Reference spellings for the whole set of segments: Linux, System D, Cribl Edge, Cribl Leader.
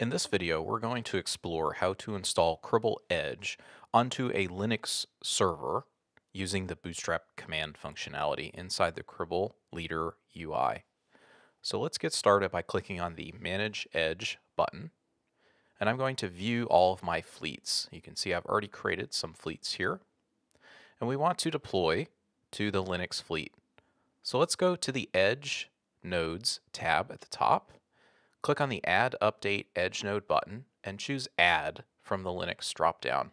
In this video, we're going to explore how to install Cribl Edge onto a Linux server using the bootstrap command functionality inside the Cribl Leader UI. So let's get started by clicking on the Manage Edge button, and I'm going to view all of my fleets. You can see I've already created some fleets here, and we want to deploy to the Linux fleet. So let's go to the Edge Nodes tab at the top. Click on the Add Update Edge Node button and choose Add from the Linux dropdown.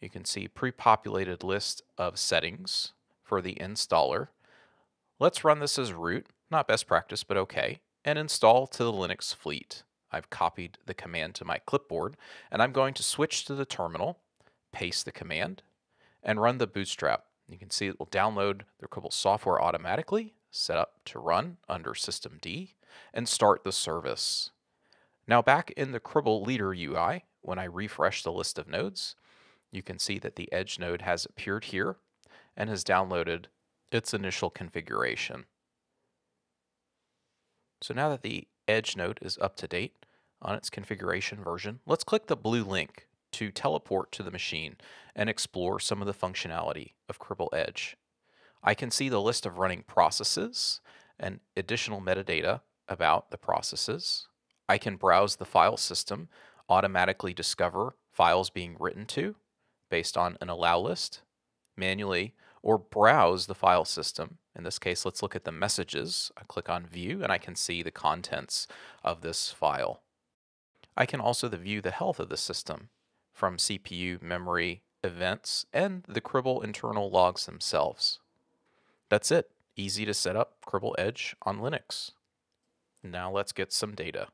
You can see pre-populated list of settings for the installer. Let's run this as root, not best practice, but okay, and install to the Linux fleet. I've copied the command to my clipboard, and I'm going to switch to the terminal, paste the command, and run the bootstrap. You can see it will download the Cribl software automatically, set up to run under System D, and start the service. Now back in the Cribl Leader UI, when I refresh the list of nodes, you can see that the Edge node has appeared here and has downloaded its initial configuration. So now that the Edge node is up to date on its configuration version, let's click the blue link to teleport to the machine and explore some of the functionality of Cribl Edge. I can see the list of running processes and additional metadata about the processes. I can browse the file system, automatically discover files being written to based on an allow list manually, or browse the file system. In this case, let's look at the messages. I click on View and I can see the contents of this file. I can also view the health of the system from CPU, memory, events, and the Cribl internal logs themselves. That's it. Easy to set up Cribl Edge on Linux. Now let's get some data.